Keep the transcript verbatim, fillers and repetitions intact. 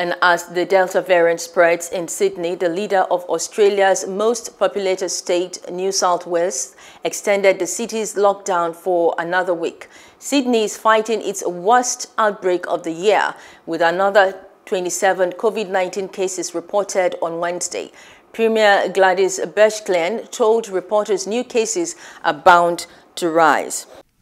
And as the Delta variant spreads in Sydney, the leader of Australia's most populated state, New South Wales, extended the city's lockdown for another week. Sydney is fighting its worst outbreak of the year, with another twenty-seven COVID nineteen cases reported on Wednesday. Premier Gladys Berejiklian told reporters new cases are bound to rise.